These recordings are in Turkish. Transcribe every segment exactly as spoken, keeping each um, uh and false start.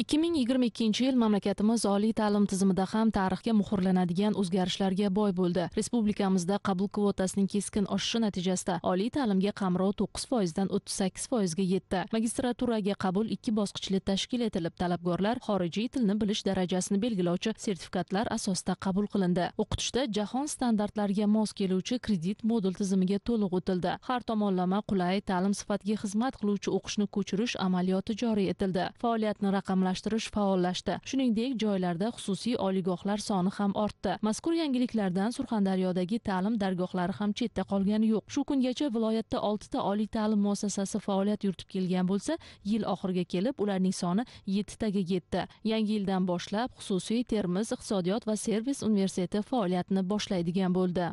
ikki ming yigirma ikkinchi yil mamlakatimiz oliy ta'lim tizimida ham tarixga muhrlanadigan o'zgarishlarga boy bo'ldi. Respublikamizda qabul kvotasining keskin oshishi natijasida oliy ta'limga qamrov to'qqiz foiz dan o'ttiz sakkiz foiz ga yetdi. Magistraturaga qabul ikki bosqichli tashkil etilib, talabgorlar xorijiy tilni bilish darajasini belgilovchi sertifikatlar asosida qabul qilindi. O'qitishda jahon standartlariga mos keluvchi kredit modul tizimiga to'liq o'tildi. Har tomonlama qulay ta'lim sifatiga xizmat qiluvchi o'qishni ko'chirish amaliyoti joriy etildi. Faoliyatni raqamlashtirish faollashdi. Shuningdek, joylarda xususiy oliygohlar soni ham ortdi. Mazkur yangiliklardan Surxondaryodagi ta'lim dargohlari ham chetda qolgani yo'q. Shu kungacha viloyatda olti ta oliy ta'lim muassasasi faoliyat yuritib kelgan bo'lsa, yil oxiriga kelib ularning soni yetti tagaga yetdi. Yangi yildan boshlab xususiy Termiz iqtisodiyot va servis universiteti faoliyatini boshlaydigan bo'ldi.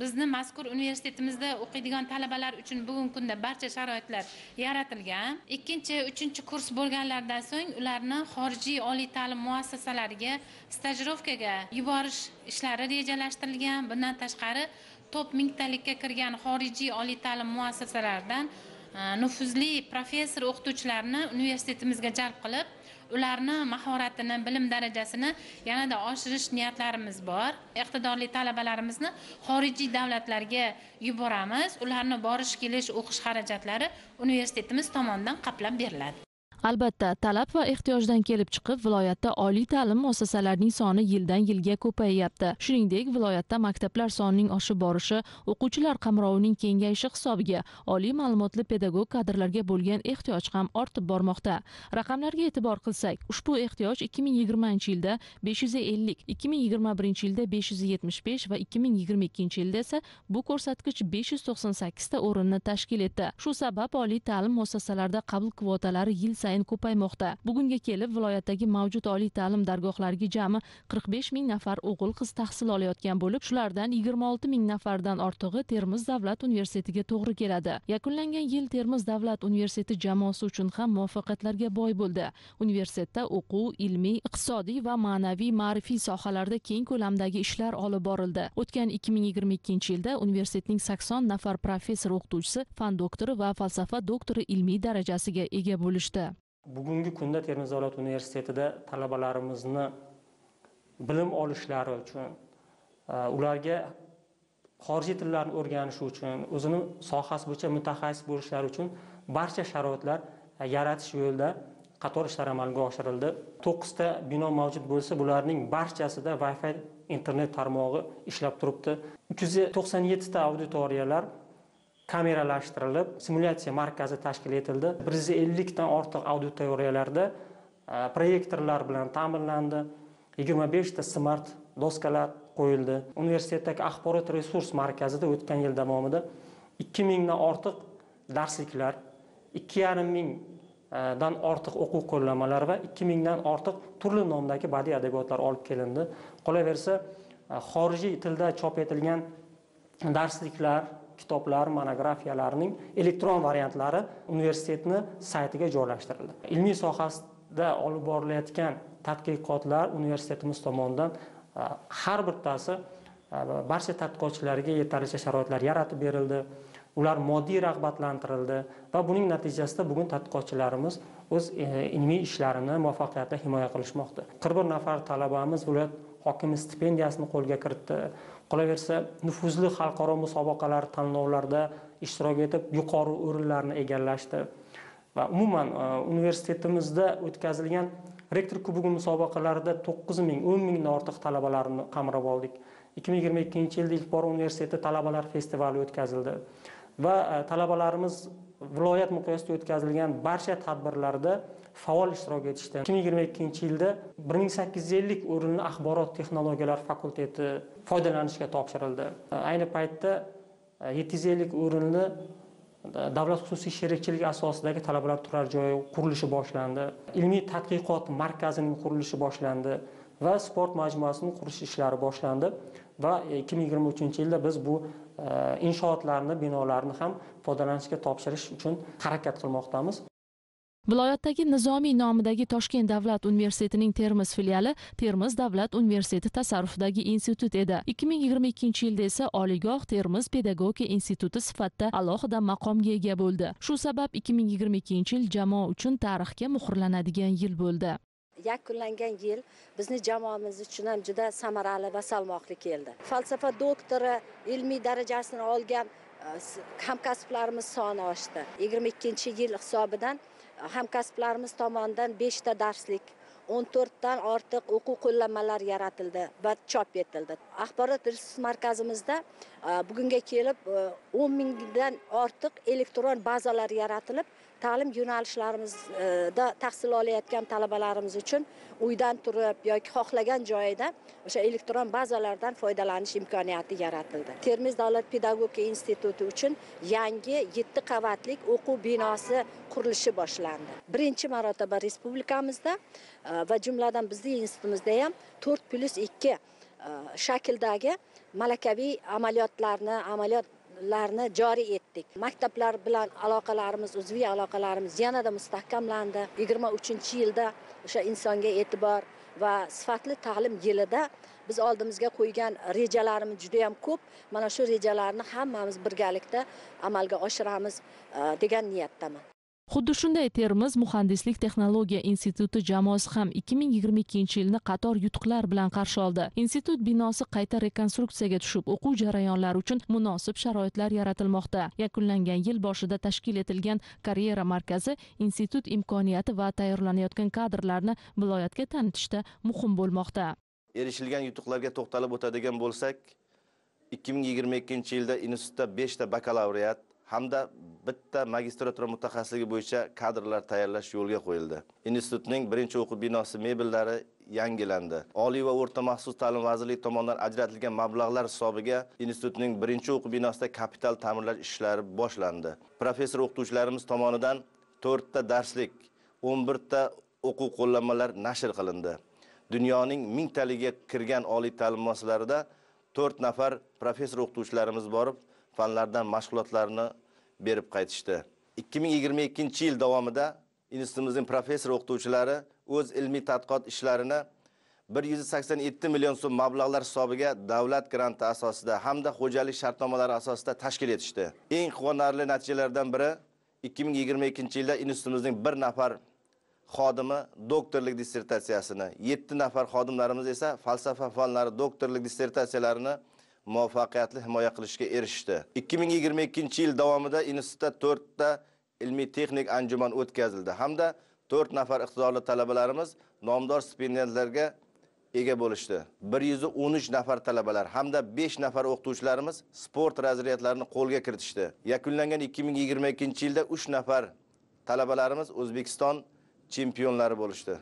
Bizni mazkur universitetimizda o'qiydigan talabalar uchun bugungi kunda barcha sharoitlar yaratilgan. ikkinchi, uchinchi kurs bo'lganlardan so'ng ularni xorijiy oliy ta'lim muassasalariga stajirovkaga yuborish ishlari rejalashtirilgan. Bundan tashqari, top mingtalikka kirgan xorijiy oliy ta'lim muassasalaridan nufuzli professor o'qituvchilarni universitetimizga jalb qilib, ularni mahoratini, bilim darajasini yanada oshirish niyatlarimiz bor. Iqtidorli talabalarimizni xorijiy davlatlarga yuboramiz. Ularni borish kelish o'qish xarajatlari universitetimiz tomonidan qaplab beriladi. Albatta, talab va ehtiyojdan kelib chiqib viloyatda oliy ta'lim muassasalarining soni yildan-yilga ko'payyapti. Shuningdek, viloyatda maktablar sonining oshib borishi, o'quvchilar qamrovining kengayishi hisobiga oliy ma'lumotli pedagog kadrlarga bo'lgan ehtiyoj ham ortib bormoqda. Raqamlarga e'tibor qilsak, ushbu ehtiyoj ikki ming yigirmanchi yilda besh yuz ellik, ikki ming yigirma birinchi yilda besh yuz yetmish besh va ikki ming yigirma ikkinchi yilda esa bu ko'rsatkich besh yuz to'qson sakkiz ta o'rinni tashkil etdi. Shu sabab oliy ta'lim muassasalarida qabul kvotalari yil sayin ko'paymoqda. Bugunga kelib viloyatdagi mavjud oliy ta'lim dargohlariga jami qirq besh ming nafar o'g'il-qiz tahsil olayotgan bo'lib, shulardan yigirma olti ming nafardan ortig'i Termiz davlat universitetiga to'g'ri keladi. Yakunlangan yil Termiz davlat universiteti jamoasi uchun ham muvaffaqiyatlarga boy bo'ldi. Universitetda o'quv, ilmiy, iqtisodiy va ma'naviy ma'rifiy sohalarda keng ko'lamdagi ishlar olib borildi. O'tgan ikki ming yigirma ikkinchi yilda universitetning sakson nafar professor o'qituvchisi fan doktori va falsafa doktori ilmiy darajasiga ega bo'lishdi. Bugungi kunda Termiz davlat universitetida talabalarimizni bilim olishlari uchun, ularga xorijiy tillarni o'rganishi uchun, o'zini sohasi bo'yicha mutaxassis bo'lishlari uchun barcha sharoitlar yaratish yo'lida qator ishlar amalga oshirildi. to'qqiz ta bino mavjud bo'lsa, bularning barchasida Wi-Fi internet tarmog'i ishlab turibdi. uch yuz to'qson yetti ta auditoriyalar kameralashtirilib, simulyatsiya markazi tashkil etildi. bir yuz ellik dan ortiq auditoriyalarda proyektorlar bilan ta'minlandi. yigirma besh ta smart doskalar qo'yildi. Universitetdagi axborot resurs markazida o'tgan yil davomida ikki ming dan ortiq darsliklar, ikki yarim ming dan ortiq o'quv qo'llanmalari va ikki ming dan ortiq turli nomdagi badiiy adabiyotlar olib kelindi. Qolaversa, xorijiy tilda chop etilgan darsliklar, kitoblar, monografiyalarning elektron variantlari universitetni saytiga joylashtirildi. Ilmiy sohasida olib borilayotgan tadqiqotlar universitetimiz tomonidan har birtasi barcha tadqiqotchilarga yetarlicha sharoitlar yaratib berildi. Ular moddiy rag'batlantirildi va buning natijasida bugun tadqiqotchilarimiz o'z ilmiy ishlarini muvaffaqiyatli himoya qilishmoqda. qirq bir nafar talabamiz viloyat hokimi stipendiyasini qo'lga kiritdi. Qolaversa, nufuzli xalqaro musobaqalar, tanlovlarda ishtirok etib, yuqori o'rinlarni egallashdi. Va umuman universitetimizda o'tkazilgan rektor kubogi musobaqalarida to'qqiz ming, o'n ming dan ortiq talabalarni qamrab oldik. ikki ming yigirma ikkinchi yilda ilk bor universitetda talabalar festivali o'tkazildi va talabalarimiz viloyat miqyosida o'tkazilgan barcha tadbirlarda faol ishtirok etishdi. ikki ming yigirma ikkinchi yilda bir ming sakkiz yuz ellik o'rinli axborot texnologiyalar fakulteti foydalanishga topshirildi. Ayni paytda yetti yuz ellik o'rinli davlat xususiy sherikchiligi asosidagi talabalar turar joyi qurilishi boshlandi. Ilmiy tadqiqot markazining qurilishi boshlandi va sport majmuasining qurilish ishlari boshlandi va ikki ming yigirma uchinchi yilda biz bu inshootlarni, binolarni ham foydalanishga topshirish uchun harakat qilmoqdamiz. Viloyatdagi Nizomiy nomidagi Toshkent Davlat Universitetining Termiz filiali Termiz Davlat Universiteti tasarrufidagi institut edi. ikki ming yigirma ikkinchi yilda esa oliygoh Termiz pedagogika instituti sifatida alohida maqomga ega bo'ldi. Shu sabab ikki ming yigirma ikkinchi yil jamoa uchun tarixga muhrlanadigan yil bo'ldi. yakunlangan yil bizni jamoamiz uchun ham juda samarali va salmoqli keldi. Falsafa doktori ilmiy darajasini olgan hamkasblarimiz soni oshdi. yigirma ikkinchi yil hisobidan hamkasblarimiz tomonidan besh ta darslik, o'n to'rt dan ortiq o'quv qo'llanmalar yaratildi va chop etildi. Axborot resurs markazimizda bugunga kelib o'n mingdan ortiq elektron bazalar yaratilib, ta'lim yo'nalishlarimizda tahsil olayotgan talabalarimiz uchun uydan turib yoki xohlagan joyda o'sha elektron bazalardan foydalanish imkoniyati yaratildi. Termiz Davlat Pedagogika instituti uchun yangi yetti qavatlik o'quv binosi qurilishi boshlandi. Birinchi marotaba respublikamizda va jumladan bizning institutimizda ham to'rt plyus ikki shakldagi malakaviy amaliyotlarni amaliyot larni joriy etdik. Maktablar bilan aloqalarimiz, uzviy aloqalarimiz yanada mustahkamlandi. yigirma uchinchi yilda o'sha insonga e'tibor va sifatli ta'lim yilida biz oldimizga qo'ygan rejalarimiz juda ham ko'p. Mana shu rejalarni hammamiz birgalikda amalga oshiramiz degan niyatdaman. Xuddi shunday Termiz muhandislik texnologiya instituti jamoasi ham ikki ming yigirma ikkinchi yilni qator yutuqlar bilan qarshi oldi. Institut binosi qayta rekonstruksiyaga tushib, o'quv jarayonlari uchun munosib sharoitlar yaratilmoqda. Yakunlangan yil boshida tashkil etilgan karyera markazi institut imkoniyati va tayyorlanayotgan kadrlarni viloyatga tanitishda muhim bo'lmoqda. Erishilgan yutuqlarga to'xtalib o'tadigan bo'lsak, ikki ming yigirma ikkinchi yilda institutda besh ta bakalavriat hamda bitta magistratura mutaxassisligi bo'yicha kadrlar tayyorlash yo'lga qo'yildi. Institutning birinchi o'quv binosi mebellari yangilandi. Oliy va o'rta maxsus ta'lim vazirligi tomonidan ajratilgan mablag'lar hisobiga institutning birinchi o'quv binosida kapital ta'mirlash ishlari boshlandi. Professor o'qituvchilarimiz tomonidan to'rt ta darslik, o'n bir ta o'quv qo'llanmalar nashr qilindi. Dunyoning mingtaligiga kirgan oliy ta'lim muassasalarida to'rt nafar professor o'qituvchilarimiz borib fanlardan mashg'ulotlarni berib qaytishdi. ikki ming yigirma ikkinchi yil davomida institutimizning professor o'qituvchilari o'z ilmiy tadqiqot ishlarini bir yuz sakson yetti million so'm mablag'lar hisobiga davlat granti asosida hamda xo'jalik shartnomalari asosida tashkil etishdi. Eng quvonarli natijalardan biri ikki ming yigirma ikkinchi yilda institutimizning bir nafar xodimi doktorlik dissertatsiyasini, yetti nafar xodimlarimiz esa falsafa fanlari doktorlik dissertatsiyalarini muvaffaqiyatli himoya qilishga erishdi. ikki ming yigirma ikkinchi yil davomida institutda to'rt ta ilmiy texnik anjuman o'tkazildi hamda to'rt nafar iqtidorli talabalarimiz nomdor stipendiyatlarga ega bo'lishdi. bir yuz o'n uch nafar talabalar hamda besh nafar o'qituvchilarimiz sport razryadlarini qo'lga kiritishdi. Yakunlangan ikki ming yigirma ikkinchi yilda uch nafar talabalarimiz O'zbekiston chempionlari bo'lishdi.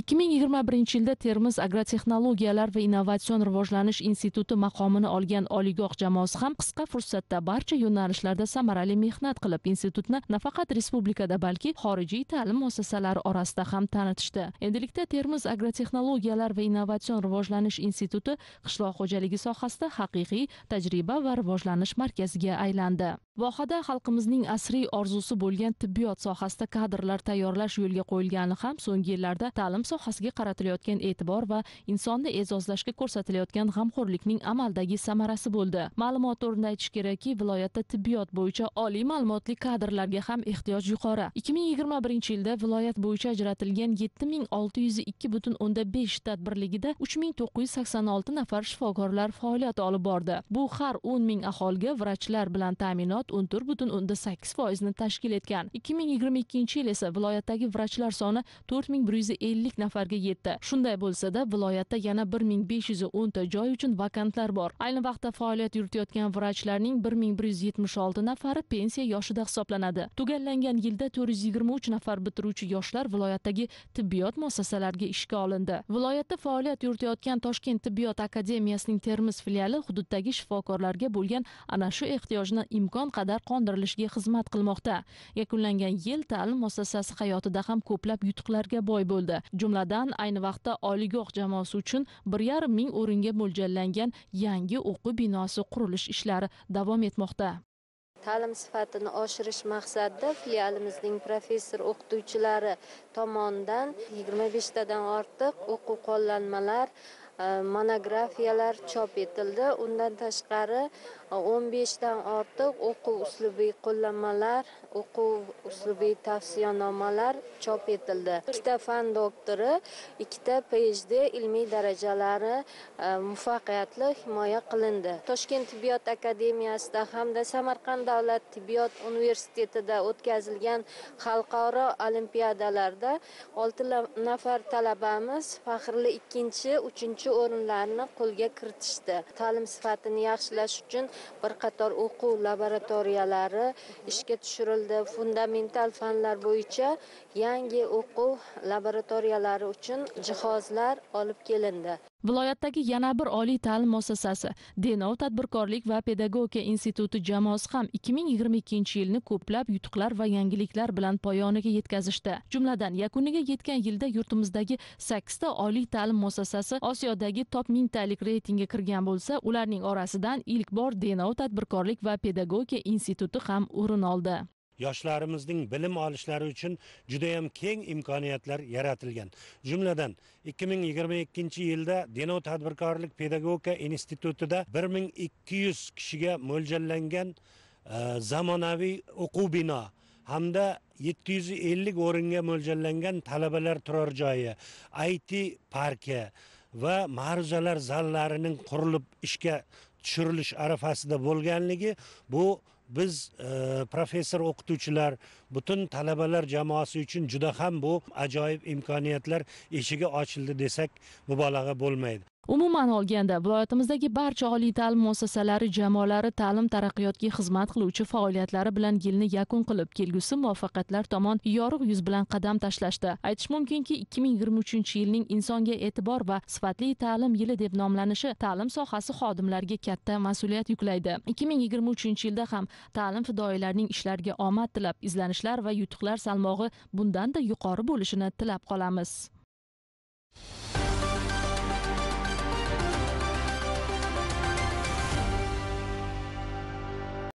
ikki ming yigirma birinchi yilda Termiz Agrotexnologiyalar va innovatsion rivojlanish instituti maqomini olgan oliygoh jamoasi ham qisqa fursatda barcha yo'nalishlarda samarali mehnat qilib, institutni nafaqat respublikada, balki xorijiy ta'lim muassasalari orasida ham tanitishdi. Endilikda Termiz Agrotexnologiyalar va innovatsion rivojlanish instituti qishloq xo'jaligi sohasida haqiqiy tajriba va rivojlanish markaziga aylandi. Vohada xalqimizning asriy orzusi bo'lgan tibbiyot sohasida kadrlar tayyorlash yo'lga qo'yilgani ham so'nggi yillarda ta'lim sohasiga qaratilayotgan e'tibor va insonni e'zozlashga ko'rsatilayotgan g'amxo'rlikning amaldagi samarasi bo'ldi. Ma'lumot o'rnida aytish kerakki, viloyatda tibbiyot bo'yicha oliy ma'lumotli kadrlarga ham ehtiyoj yuqori. ikki ming yigirma birinchi yilda viloyat bo'yicha ajratilgan yetti ming olti yuz ikki butun o'ndan besh tadbirligida uch ming to'qqiz yuz sakson olti nafar shifokorlar faoliyat olib bordi. Bu har o'n ming aholiga vrachlar bilan ta'minot o'n to'rt butun o'ndan sakkiz foiz ni tashkil etgan. ikki ming yigirma ikkinchi yil esa viloyatdagi vrachlar soni to'rt ming bir yuz ellik nafarga yetdi. Shunday bo'lsa-da, viloyatda yana bir ming besh yuz o'n ta joy uchun vakantlar bor. Ayni vaqtda faoliyat yuritayotgan vrachlarning bir ming bir yuz yetmish olti nafari pensiya yoshida hisoblanadi. Tugallangan yilda to'rt yuz yigirma uch nafar bitiruvchi yoshlar viloyatdagi tibbiyot muassasalariga ishga olindi. Viloyatda faoliyat yuritayotgan Toshkent tibbiyot akademiyasining Termiz filiali hududdagi shifokorlarga bo'lgan ana shu ehtiyojni imkon qadar qondirilishiga xizmat qilmoqda. Yakunlangan yil ta'lim muassasasi hayotida ham ko'plab yutuqlarga boy bo'ldi. Jumladan ayni vaqtda oliygoh jamoasi uchun bir yarim ming o'ringa mo'ljallangan yangi o'quv binosi qurilish ishlari davom etmoqda. Ta'lim sifatini oshirish maqsadida filialimizning professor o'qituvchilari tomonidan yigirma besh tadan ortiq o'quv qo'llanmalar, monografiyalar chop etildi. Undan tashqari o'n beshdan ortiq o'quv uslubiy qo'llanmalar, o'quv uslubiy tavsiyanomalar chop etildi. Ikkita fan doktori, ikkita PhD ilmiy darajalari muvaffaqiyatli himoya qilindi. Toshkent tibbiyot akademiyasida hamda Samarqand Davlat Tibbiyot Universitetida o'tkazilgan xalqaro olimpiadalarda olti nafar talabamiz faxrli ikkinchi, uchinchi o'rinlarni qo'lga kiritishdi. Ta'lim sifatini yaxshilash uchun bir qator o'quv laboratoriyalari ishga tushirildi. Fundamental fanlar bo'yicha yangi o'quv laboratoriyalari uchun jihozlar olib kelindi. Viloyatdagi yana bir oliy ta'lim muassasasi Denov tadbirkorlik va pedagogika instituti jamoasi ham ikki ming yigirma ikkinchi yilni ko'plab yutuqlar va yangiliklar bilan poyoniga yetkazishdi. Jumladan yakuniga yetgan yilda yurtimizdagi sakkizta oliy ta'lim muassasasi Osiyodagi top ming talik reytingga kirgan bo'lsa, ularning orasidan ilk bor Denov tadbirkorlik va pedagogika instituti ham o'rin oldi. Yoshlarimizning bilim olishlari uchun juda ham keng imkoniyatlar yaratilgan. Jumladan ikki ming yigirma ikkinchi yilda Denov tadbirkorlik pedagogika institutida bir ming ikki yuz kishiga mo'ljallangan zamonaviy o'quv bino hamda yetti yuz ellik o'ringa mo'ljallangan talabalar turar joyi, I T parki va ma'ruzalar zallarining qurilib ishga tushirilish arafasida bo'lganligi bu biz e, professor o'qituvchilar, butun talabalar jamoasi uchun juda ham bu ajoyib imkoniyatlar eshigi ochildi desak mubolag'a bo'lmaydi. Umuman olganda, viloyatimizdagi barcha oliy ta'lim muassasalari jamoalari ta'lim taraqqiyotiga xizmat qiluvchi faoliyatlari bilan yilni yakun qilib, kelgusi muvaffaqiyatlar tomon yorug' yuz bilan qadam tashlashdi. Aytish mumkinki, ikki ming yigirma uchinchi yilning insonga e'tibor va sifatli ta'lim yili deb nomlanishi ta'lim sohasi xodimlariga katta mas'uliyat yuklaydi. ikki ming yigirma uchinchi yilda ham ta'lim fidoyilarining ishlariga omad tilab, izlanishlar va yutuqlar salmog'i bundan-da yuqori bo'lishini tilab qolamiz.